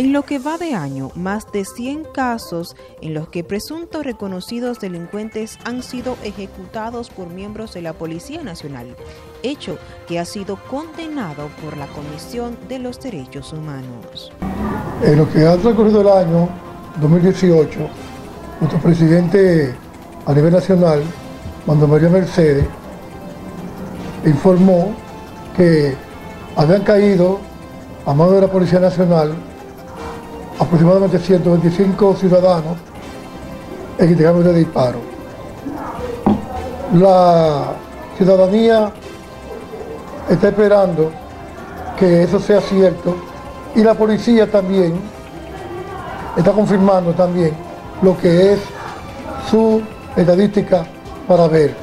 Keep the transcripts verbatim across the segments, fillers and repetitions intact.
En lo que va de año, más de cien casos en los que presuntos reconocidos delincuentes han sido ejecutados por miembros de la Policía Nacional, hecho que ha sido condenado por la Comisión de los Derechos Humanos. En lo que ha transcurrido el año dos mil dieciocho, nuestro presidente a nivel nacional, Manuel María Mercedes, informó que habían caído a mano de la Policía Nacional aproximadamente ciento veinticinco ciudadanos en intercambio de disparos. La ciudadanía está esperando que eso sea cierto y la policía también está confirmando también lo que es su estadística para ver,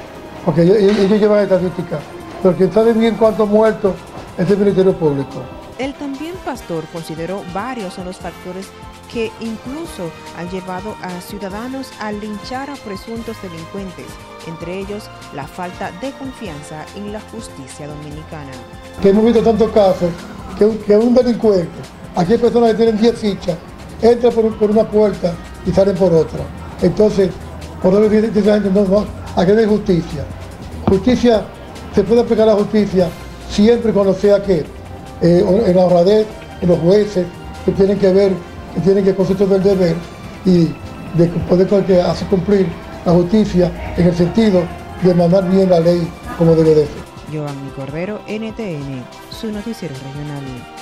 porque ellos llevan estadística, pero que saben bien cuántos muertos es el Ministerio Público. El también pastor consideró varios son los factores que incluso han llevado a ciudadanos a linchar a presuntos delincuentes, entre ellos la falta de confianza en la justicia dominicana. Que hemos visto tantos casos que un, que un delincuente, aquí hay personas que tienen diez fichas, entran por, por una puerta y salen por otra. Entonces, por eso dice esa gente, no, no, aquí no hay justicia. Justicia, se puede aplicar la justicia siempre cuando sea que eh, en la honradez, en los jueces que tienen que ver, que tienen que conceptos del deber y de poder hacer cumplir la justicia en el sentido de mandar bien la ley como debe de ser. Joaquín Corvero, N T N, su noticiero regional.